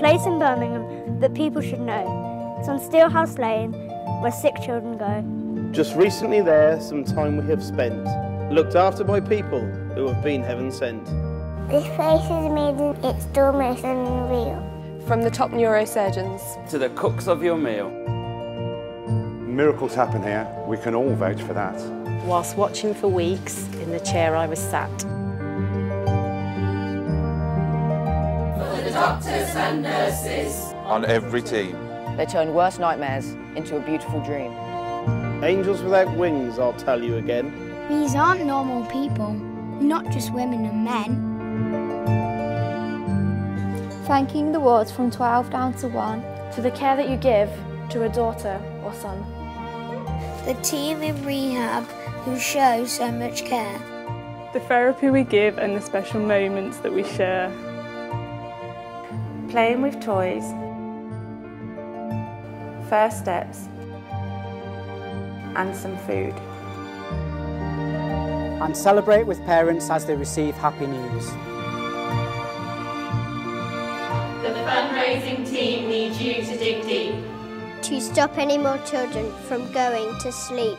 place in Birmingham that people should know. It's on Steelhouse Lane, where sick children go. Just recently there, some time we have spent, looked after by people who have been heaven sent. This place is amazing, it's almost unreal. From the top neurosurgeons to the cooks of your meal. Miracles happen here, we can all vouch for that. Whilst watching for weeks, in the chair I was sat. Doctors and nurses on every team. They turn worst nightmares into a beautiful dream. Angels Without Wings, I'll tell you again. These aren't normal people, not just women and men. Thanking the wards from 12 down to 1 for the care that you give to a daughter or son. The team in rehab who show so much care. The therapy we give and the special moments that we share. Playing with toys, first steps, and some food. And celebrate with parents as they receive happy news. The fundraising team needs you to dig deep. To stop any more children from going to sleep.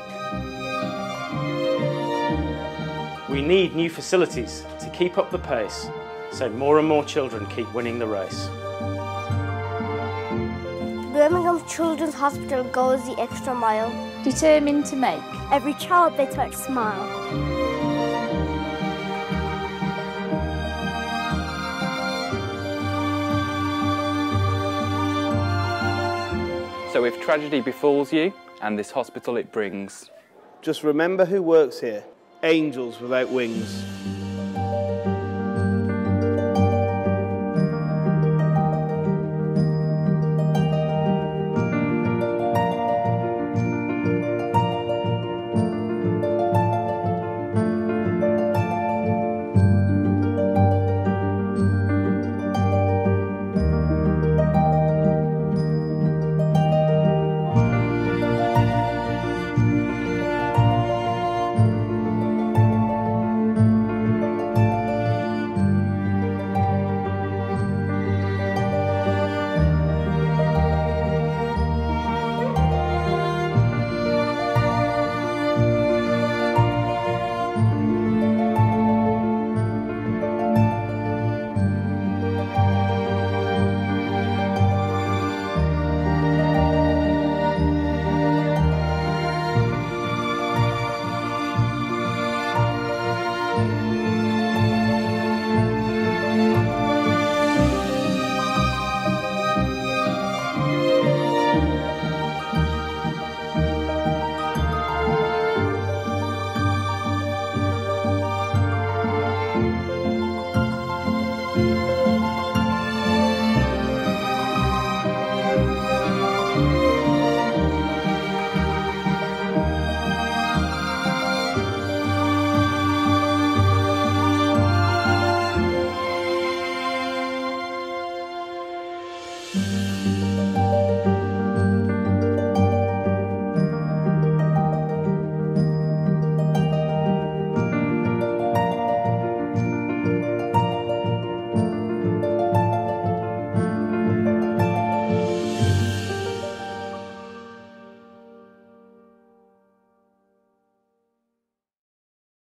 We need new facilities to keep up the pace, so more and more children keep winning the race. Birmingham Children's Hospital goes the extra mile, determined to make every child they touch smile. So if tragedy befalls you, and this hospital it brings, just remember who works here. Angels Without Wings.